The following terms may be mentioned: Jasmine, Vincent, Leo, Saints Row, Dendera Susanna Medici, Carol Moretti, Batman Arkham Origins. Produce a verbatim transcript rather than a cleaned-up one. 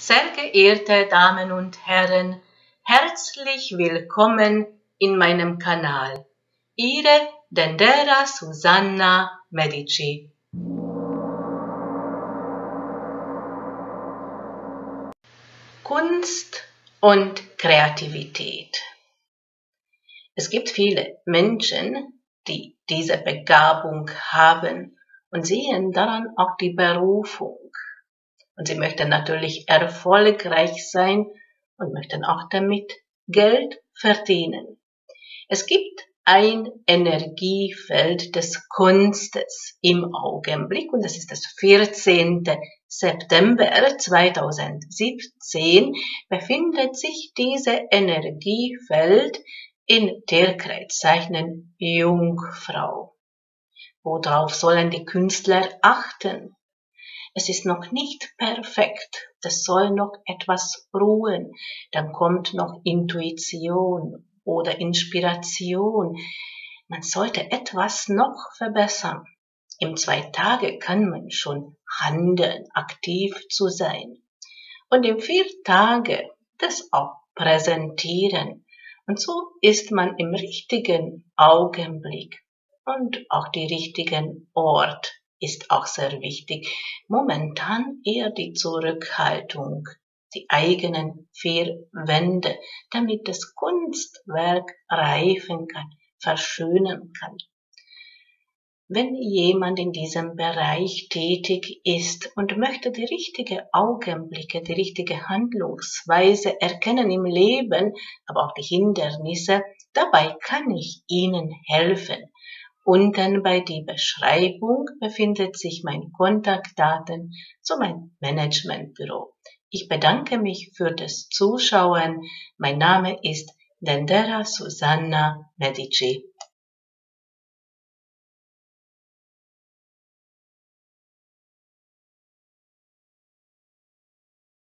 Sehr geehrte Damen und Herren, herzlich willkommen in meinem Kanal. Ihre Dendera Susanna Medici. Kunst und Kreativität. Es gibt viele Menschen, die diese Begabung haben und sehen daran auch die Berufung. Und sie möchten natürlich erfolgreich sein und möchten auch damit Geld verdienen. Es gibt ein Energiefeld des Kunstes im Augenblick und das ist das vierzehnten September zweitausendsiebzehn, befindet sich dieses Energiefeld in Tierkreiszeichen Jungfrau. Worauf sollen die Künstler achten? Es ist noch nicht perfekt, das soll noch etwas ruhen, dann kommt noch Intuition oder Inspiration. Man sollte etwas noch verbessern. In zwei Tagen kann man schon handeln, aktiv zu sein. Und in vier Tagen das auch präsentieren. Und so ist man im richtigen Augenblick und auch die richtigen Ort. Ist auch sehr wichtig. Momentan eher die Zurückhaltung, die eigenen vier Wände, damit das Kunstwerk reifen kann, verschönern kann. Wenn jemand in diesem Bereich tätig ist und möchte die richtigen Augenblicke, die richtige Handlungsweise erkennen im Leben, aber auch die Hindernisse, dabei kann ich Ihnen helfen. Unten bei der Beschreibung befindet sich mein Kontaktdaten zu meinem Managementbüro. Ich bedanke mich für das Zuschauen. Mein Name ist Dendera Susanna Medici.